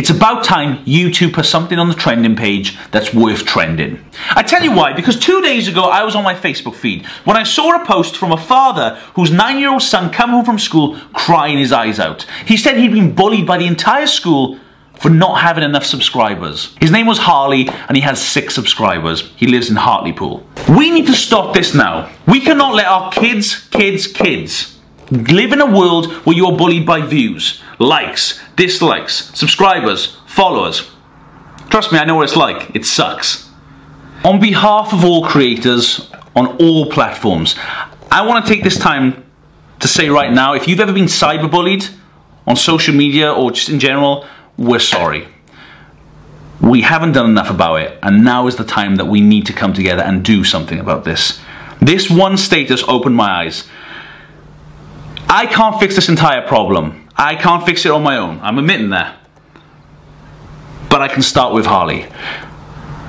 It's about time YouTube put something on the trending page that's worth trending. I tell you why, because 2 days ago I was on my Facebook feed when I saw a post from a father whose 9-year-old son came home from school crying his eyes out. He said he'd been bullied by the entire school for not having enough subscribers. His name was Harley and he has 6 subscribers. He lives in Hartlepool. We need to stop this now. We cannot let our kids live in a world where you're bullied by views, likes, dislikes, subscribers, followers. Trust me, I know what it's like. It sucks. On behalf of all creators on all platforms, I want to take this time to say right now, if you've ever been cyberbullied on social media or just in general, we're sorry. We haven't done enough about it, and now is the time that we need to come together and do something about this. This one status opened my eyes. I can't fix this entire problem. I can't fix it on my own. I'm admitting that. But I can start with Harley.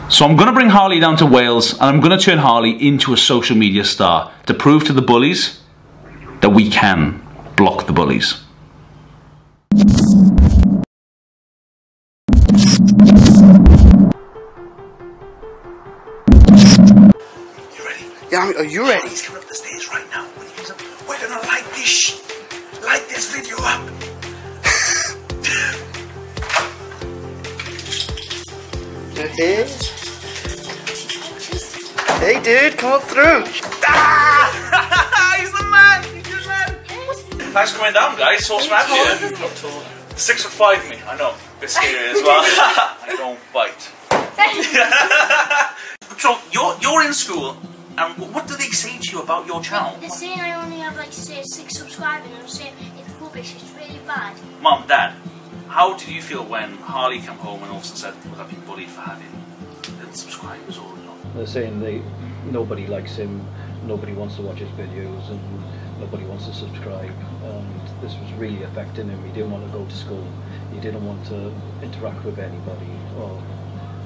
So I'm going to bring Harley down to Wales, and I'm going to turn Harley into a social media star to prove to the bullies that we can block the bullies. Are you ready? He's coming up the stairs right now. When he comes up, we're gonna light this shit. Light this video up. Hey dude, come on through. Ah! He's the man. He's the man. Thanks for coming down, guys. So smart here. 6 foot 5 me. I know. This here as well. I don't bite. So you're in school. And what do they say to you about your channel? They're saying I only have like 6 subscribers, and I'm saying it's rubbish, it's really bad. Mum, Dad, how did you feel when Harley came home and all of a sudden said, "Well, I've been bullied for having subscribers or not?" They're saying nobody likes him, nobody wants to watch his videos, and nobody wants to subscribe. And this was really affecting him. He didn't want to go to school. He didn't want to interact with anybody or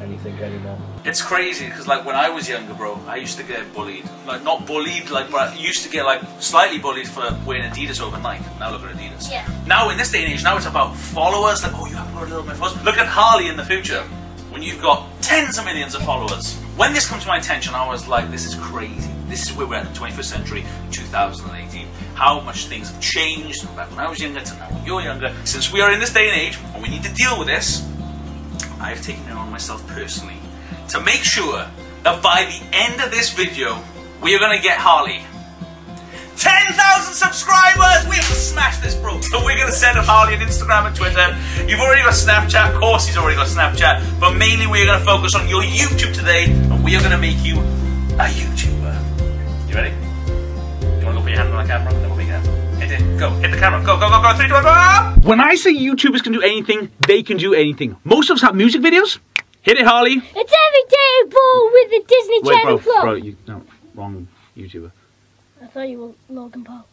anything anymore. It's crazy because like when I was younger, bro, I used to get bullied. Like not bullied, like, but I used to get like slightly bullied for wearing Adidas overnight. Now look at Adidas. Yeah. Now in this day and age, now it's about followers. Like, oh, you haven't got a little bit of followers. Look at Harley in the future when you've got tens of millions of followers. When this comes to my attention, I was like, this is crazy. This is where we're at in the 21st century, 2018. How much things have changed back when I was younger to now when you're younger. Since we are in this day and age, and we need to deal with this, I've taken it on myself personally to make sure that by the end of this video we are going to get Harley 10,000 subscribers! We have to smash this, bro! So we're going to send him Harley on Instagram and Twitter. You've already got Snapchat, of course he's already got Snapchat, but mainly we're going to focus on your YouTube today, and we are going to make you a YouTuber. You ready? You want to go put your hand on the camera? Then we'll make it happen. Hit it. Go. Hit the camera. Go, go, go, go. 3, 2, 1, go! When I say YouTubers can do anything, they can do anything. Most of us have music videos. Hit it, Harley. It's every day ball with the Disney Channel vlog. Bro, you, no, wrong YouTuber. I thought you were Logan Paul.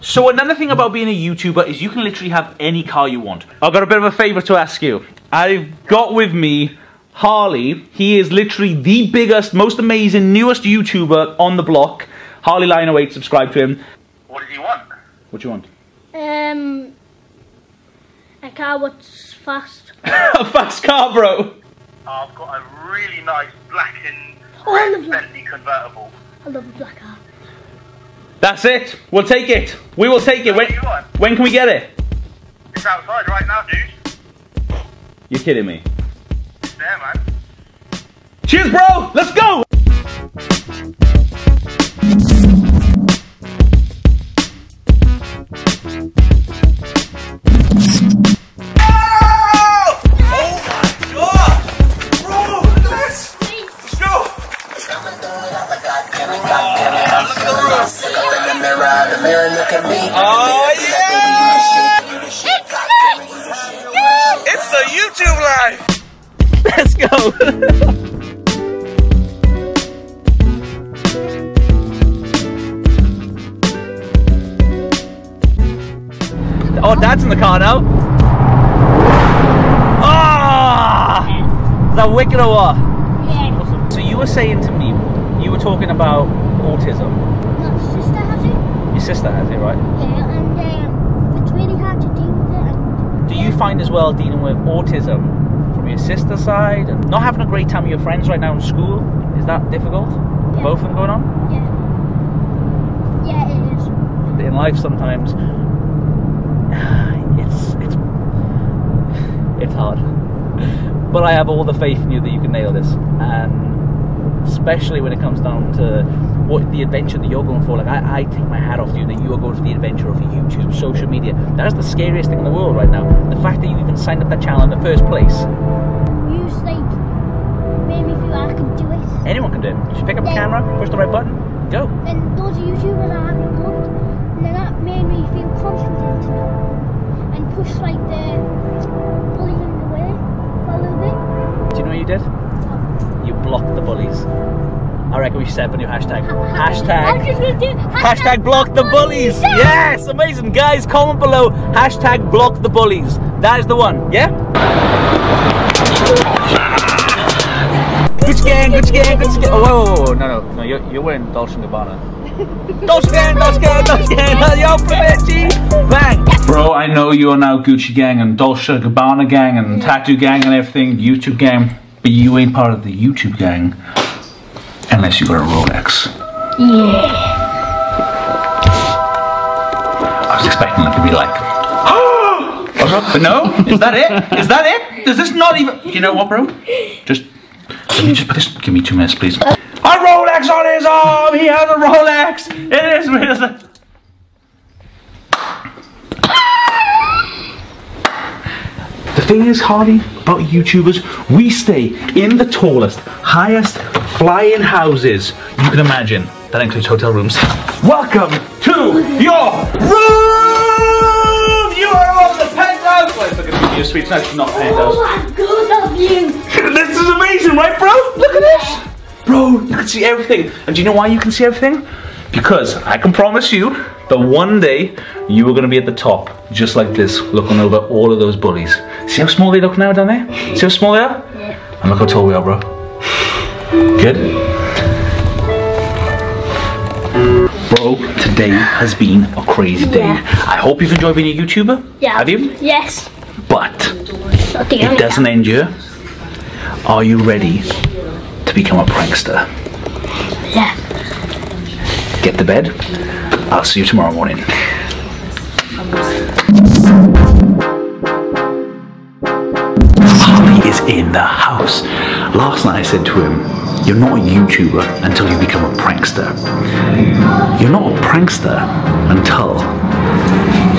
So another thing about being a YouTuber is you can literally have any car you want. I've got a bit of a favour to ask you. I've got with me Harley. He is literally the biggest, most amazing, newest YouTuber on the block. Harley-Lion08, subscribe to him. What do you want? What do you want? A car what's fast. A fast car, bro. I've got a really nice black and red Bentley convertible. I love a black car. That's it. We'll take it. We will take it. When can we get it? It's outside right now, dude. You're kidding me. It's there, man. Cheers, bro. Let's go. Let's go! Oh, Dad's in the car now. Oh! Is that wicked or what? Yeah. Awesome. So you were saying to me, you were talking about autism. My sister has it. Your sister has it, right? Yeah, and it's really hard to deal with it. Do you find as well dealing with autism from your sister's side and not having a great time with your friends right now in school? Is that difficult? Yeah. Both of them going on? Yeah. Yeah, it is. In life sometimes it's hard. But I have all the faith in you that you can nail this, and especially when it comes down to what the adventure that you're going for. Like I take my hat off to you that you are going for the adventure of YouTube, social media. That is the scariest thing in the world right now. The fact that you even signed up that channel in the first place. You just like made me feel like I could do it. Anyone can do it. Just pick up a camera, push the right button, go. And those YouTubers are having good, and then that made me feel confident and push like the bullying. Do you know what you did? What? You blocked the bullies. I reckon we should set up a new hashtag. Hashtag block the bullies. Yes, amazing. Guys, comment below. Hashtag block the bullies. That is the one, yeah? Gucci gang, Gucci gang, Gucci gang. Oh, no, you're wearing Dolce & Gabbana. Dolce gang, Dolce gang, Dolce gang. Yo, Primici. Bang. Bro, I know you are now Gucci gang and Dolce Gabbana gang and Tattoo gang and everything, YouTube gang, but you ain't part of the YouTube gang unless you got a Rolex. Yeah. I was expecting it to be like, oh, but no, is that it? Is that it? Does this not even? You know what, bro? Just put this. Give me 2 minutes, please. A Rolex on his arm. He has a Rolex. It is with. The thing is, Harley, about YouTubers, we stay in the tallest, highest flying houses you can imagine. That includes hotel rooms. Welcome to your room! You are on the penthouse! Well, it's like a studio suite, it's actually not penthouse. Oh, I'm good of you! This is amazing, right, bro? Look at this! Bro, you can see everything. And do you know why you can see everything? Because I can promise you that one day you are going to be at the top, just like this, looking over all of those bullies. See how small they look now down there? See how small they are? Yeah. And look how tall we are, bro. Good? Bro, today has been a crazy day. Yeah. I hope you've enjoyed being a YouTuber. Yeah. Have you? Yes. But it doesn't end here. Are you ready to become a prankster? Yeah. Get to bed. I'll see you tomorrow morning. Harley is in the house. Last night I said to him, you're not a YouTuber until you become a prankster. You're not a prankster until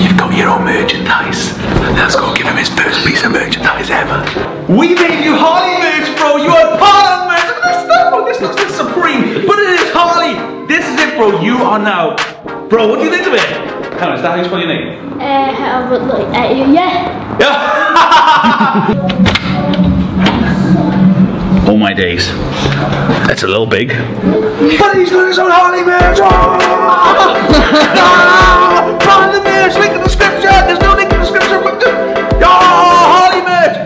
you've got your own merchandise. Let's go give him his first piece of merchandise ever. We made you Harley merch, bro. You are part of merch. Look at this stuff, bro. This looks like Supreme, but it is Harley. This is it, bro. You are now. Bro, what do you think of it? Hang on, is that how you spell your name? Yeah. Yeah. Oh my days. That's a little big. But he's got his own Harley merch. Oh! Harley merch. Link in the description. There's no link in the description. Oh, Harley merch.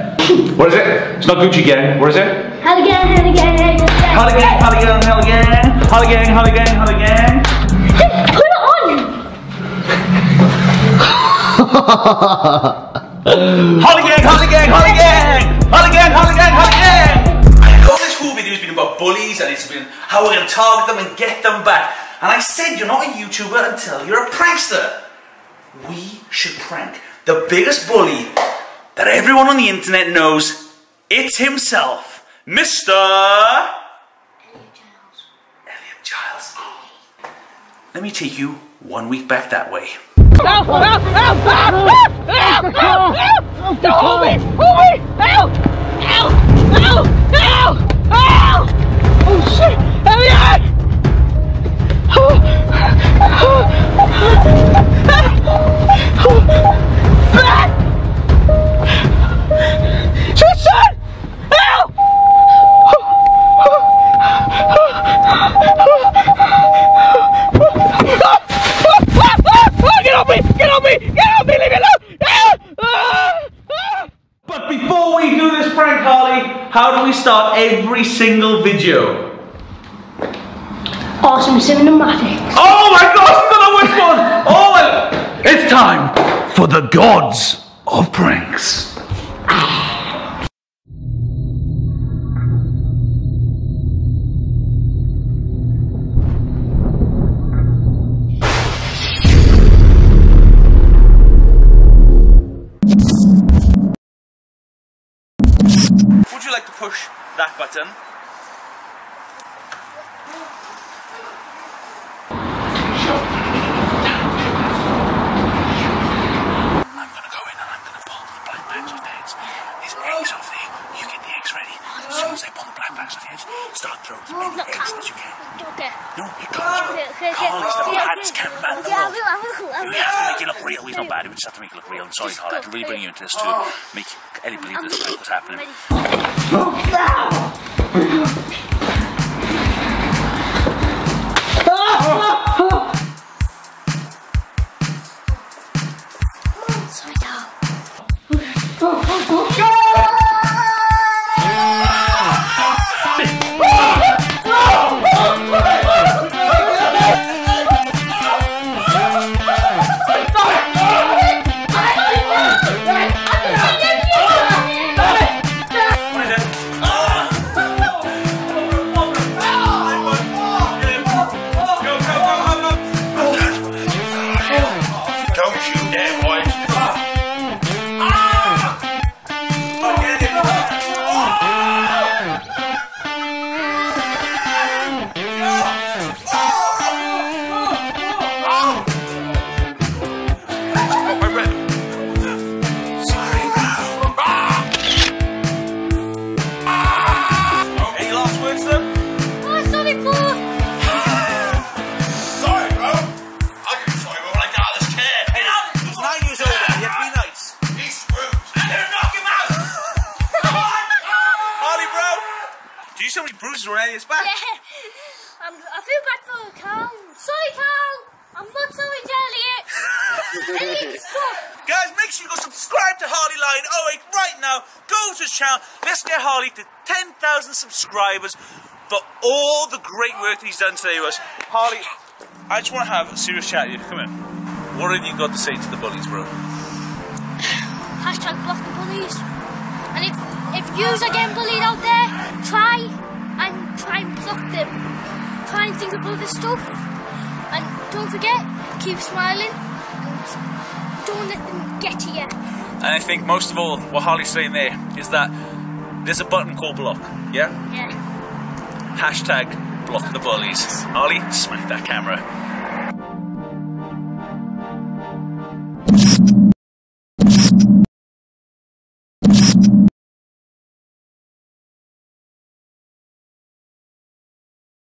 What is it? It's not Gucci gang. What is it? Harley gang. Harley gang. Harley gang. Harley gang. Harley gang. Holly gang, Holly gang, Holly gang. Just put it on! Holly gang, Holly gang, Holly gang! Holly gang, Holly gang, Holly gang! And all this whole video has been about bullies and it's been how we're going to target them and get them back. And I said you're not a YouTuber until you're a prankster. We should prank the biggest bully that everyone on the internet knows. It's himself, Mr. Giles. Let me take you 1 week back that way. Help! Help! Help! Help! Help! Help! Hold me! Hold me! Help! Help! Help! Help! Help! Oh shit! Help me out! Start every single video. Awesome cinematics. Oh my gosh, I don't know which one. Oh, it's time for the gods of pranks. you like to push that button. I'm gonna go in and I'm gonna pull the black bags off the heads. There's eggs off there. You get the eggs ready. As soon as they pull the black bags off the heads, start throwing as many eggs as you can. Okay. No, it can't. Carly's little hands can mantle. You have to make it look real. He's not bad. We just have to make it look real. I'm sorry, Carly. I have to really bring you into this to make Ellie believe this is what's happening. I feel bad for Carl. Sorry, Carl. I'm not sorry to Elliot. Elliot's fucked. Guys, make sure you go subscribe to Harley-Lion08 right now. Go to his channel. Let's get Harley to 10,000 subscribers for all the great work that he's done today with us. Harley, I just want to have a serious chat with you. Come in. What have you got to say to the bullies, bro? Hashtag block the bullies. And if yous are getting bullied out there, try and block them. Try and think about this stuff, and don't forget, keep smiling and don't let them get to you. And I think most of all what Harley's saying there is that there's a button called block, yeah? Yeah. #block the bullies. Harley, smack that camera.